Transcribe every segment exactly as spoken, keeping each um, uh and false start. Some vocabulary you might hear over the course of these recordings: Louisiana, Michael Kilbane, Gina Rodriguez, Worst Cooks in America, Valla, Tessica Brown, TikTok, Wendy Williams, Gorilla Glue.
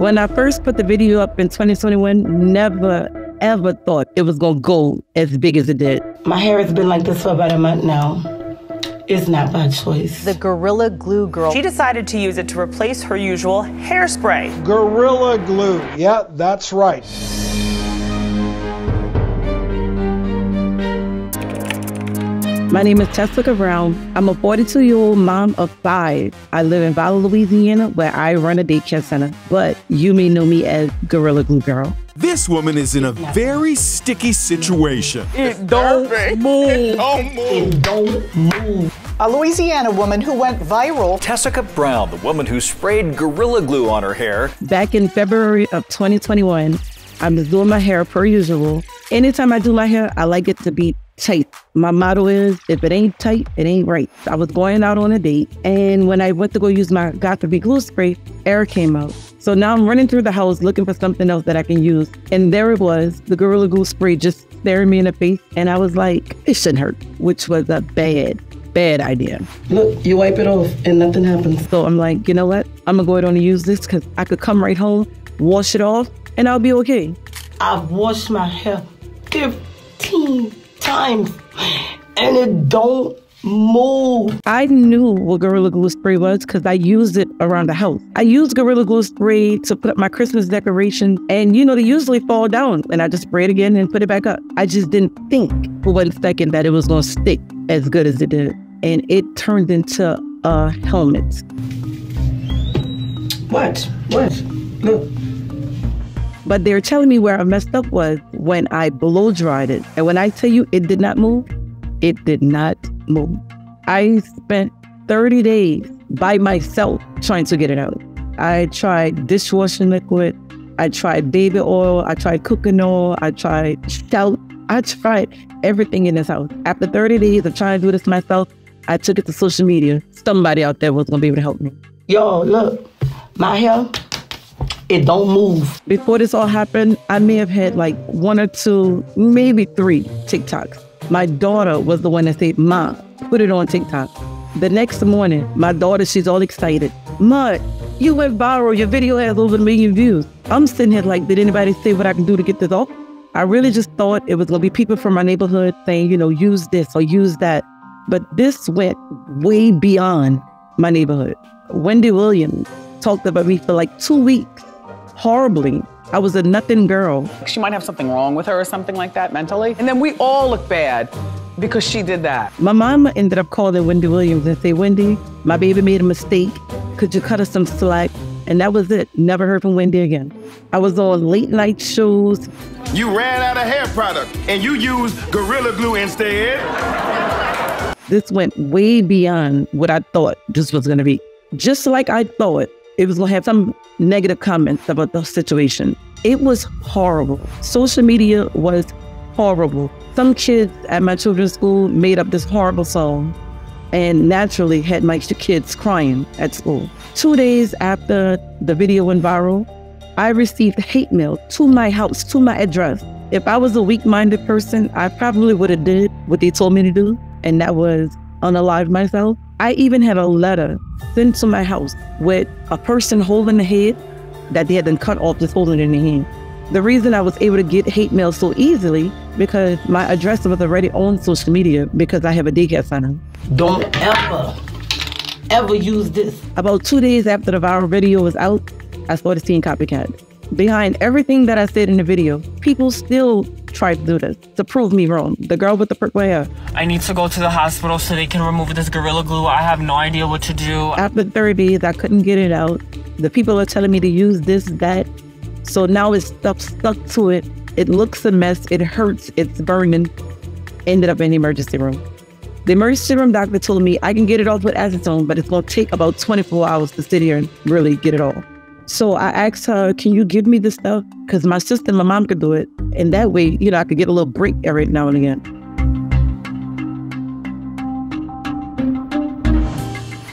When I first put the video up in twenty twenty-one, never, ever thought it was going to go as big as it did. My hair has been like this for about a month now. It's not by choice. The Gorilla Glue girl. She decided to use it to replace her usual hairspray. Gorilla Glue. Yeah, that's right. My name is Tessica Brown. I'm a forty-two-year-old mom of five. I live in Valla, Louisiana, where I run a daycare center. But you may know me as Gorilla Glue Girl. This woman is in a very sticky situation. It don't move. It don't move. It don't move. A Louisiana woman who went viral. Tessica Brown, the woman who sprayed Gorilla Glue on her hair. Back in February of twenty twenty-one, I'm doing my hair per usual. Anytime I do my hair, I like it to be tight. My motto is, if it ain't tight, it ain't right. I was going out on a date, and when I went to go use my got to b glue spray, air came out. So now I'm running through the house looking for something else that I can use. And there it was, the Gorilla Glue spray just staring me in the face. And I was like, it shouldn't hurt, which was a bad, bad idea. Look, you wipe it off and nothing happens. So I'm like, you know what? I'm gonna go ahead on and use this because I could come right home, wash it off, and I'll be okay. I've washed my hair fifteen times and it don't move. I knew what Gorilla Glue spray was because I used it around the house. I used Gorilla Glue spray to put up my Christmas decorations, and you know, they usually fall down, and I just spray it again and put it back up. I just didn't think for one second that it was going to stick as good as it did, and it turned into a helmet. What? What? Look. But they were telling me where I messed up was when I blow dried it. And when I tell you it did not move, it did not move. I spent thirty days by myself trying to get it out. I tried dishwashing liquid. I tried baby oil. I tried cooking oil. I tried stout. I tried everything in this house. After thirty days of trying to do this myself, I took it to social media. Somebody out there was going to be able to help me. Yo, look, my hair. It don't move. Before this all happened, I may have had like one or two, maybe three TikToks. My daughter was the one that said, "Ma, put it on TikTok." The next morning, my daughter, she's all excited. "Ma, you went viral. Your video has over a million views." I'm sitting here like, did anybody say what I can do to get this off? I really just thought it was going to be people from my neighborhood saying, you know, use this or use that. But this went way beyond my neighborhood. Wendy Williams talked about me for like two weeks. Horribly. I was a nothing girl. She might have something wrong with her or something like that mentally. And then we all look bad because she did that. My mama ended up calling Wendy Williams and say, "Wendy, my baby made a mistake. Could you cut her some slack?" And that was it. Never heard from Wendy again. I was on late night shows. You ran out of hair product and you used Gorilla Glue instead. This went way beyond what I thought this was going to be. Just like I thought it was going to have some negative comments about the situation. It was horrible. Social media was horrible. Some kids at my children's school made up this horrible song and naturally had my kids crying at school. Two days after the video went viral, I received hate mail to my house, to my address. If I was a weak-minded person, I probably would have did what they told me to do, and that was unalive myself. I even had a letter sent to my house with a person holding the head that they had then cut off, just holding it in the hand. The reason I was able to get hate mail so easily because my address was already on social media because I have a daycare center. Don't ever, ever use this. About two days after the viral video was out, I started seeing copycats. Behind everything that I said in the video, people still tried to do this to prove me wrong. The girl with the purple hair. "I need to go to the hospital so they can remove this Gorilla Glue. I have no idea what to do." After thirty days, I couldn't get it out. The people are telling me to use this, that. So now it's stuck, stuck to it. It looks a mess. It hurts. It's burning. Ended up in the emergency room. The emergency room doctor told me I can get it off with acetone, but it's going to take about twenty-four hours to sit here and really get it off. So I asked her, "Can you give me this stuff? Because my sister and my mom could do it. And that way, you know, I could get a little break every now and again."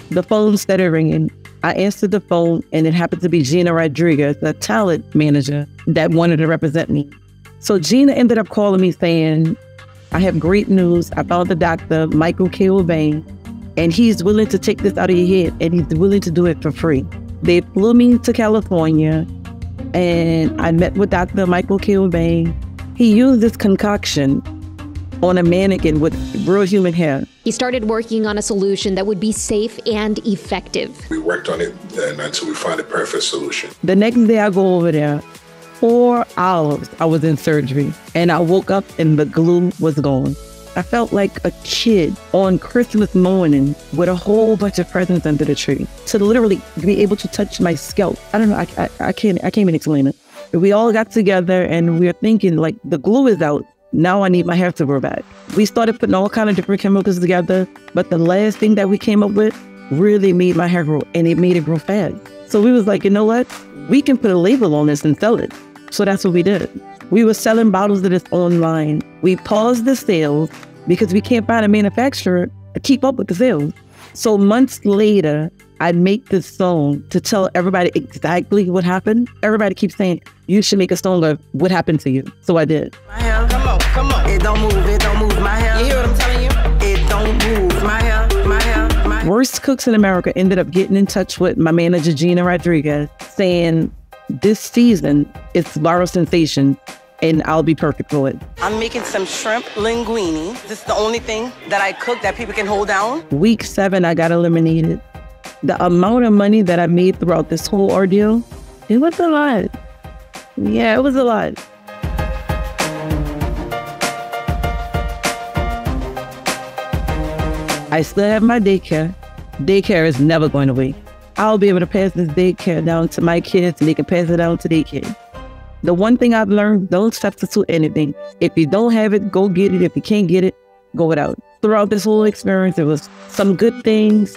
The phone started ringing. I answered the phone, and it happened to be Gina Rodriguez, the talent manager that wanted to represent me. So Gina ended up calling me saying, "I have great news. I found the doctor, Michael Kilbane, and he's willing to take this out of your head, and he's willing to do it for free." They flew me to California. and I met with Doctor Michael Kilbane. He used this concoction on a mannequin with real human hair. He started working on a solution that would be safe and effective. We worked on it then until we found a perfect solution. The next day I go over there, four hours I was in surgery, and I woke up and the glue was gone. I felt like a kid on Christmas morning with a whole bunch of presents under the tree, to literally be able to touch my scalp. I don't know, I, I, I, can't, I can't even explain it. We all got together and we were thinking, like, the glue is out. Now I need my hair to grow back. We started putting all kinds of different chemicals together, but the last thing that we came up with really made my hair grow, and it made it grow fast. So we was like, you know what? We can put a label on this and sell it. So that's what we did. We were selling bottles of this online. We paused the sales because we can't find a manufacturer to keep up with the sales. So months later, I make this song to tell everybody exactly what happened. Everybody keeps saying, you should make a song of what happened to you. So I did. My hair, come on, come on. It don't move, it don't move, my hair. You hear what I'm telling you? It don't move, my hair, my hair, my hair. Worst Cooks in America ended up getting in touch with my manager, Gina Rodriguez, saying, this season, it's viral sensation, and I'll be perfect for it. I'm making some shrimp linguine. This is the only thing that I cook that people can hold down. Week seven, I got eliminated. The amount of money that I made throughout this whole ordeal, it was a lot. Yeah, it was a lot. I still have my daycare. Daycare is never going away. I'll be able to pass this daycare down to my kids, and they can pass it down to their kids. The one thing I've learned, don't substitute anything. If you don't have it, go get it. If you can't get it, go without. Throughout this whole experience, there was some good things,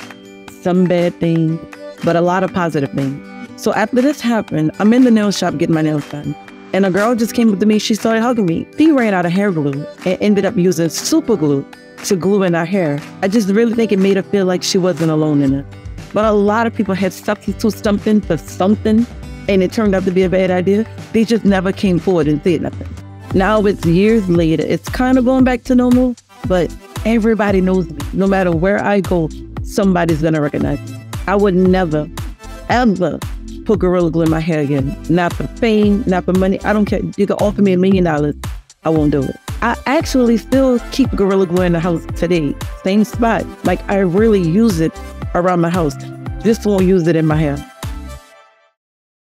some bad things, but a lot of positive things. So after this happened, I'm in the nail shop getting my nails done, and a girl just came up to me. She started hugging me. She ran out of hair glue and ended up using super glue to glue in our hair. I just really think it made her feel like she wasn't alone in it. But a lot of people had substituted something for something, and it turned out to be a bad idea. They just never came forward and said nothing. Now it's years later. It's kind of going back to normal, but everybody knows me. No matter where I go, somebody's going to recognize me. I would never, ever put Gorilla Glue in my hair again. Not for fame, not for money. I don't care. You can offer me a million dollars. I won't do it. I actually still keep Gorilla Glue in the house today. Same spot. Like, I really use it around my house. Just won't use it in my hair.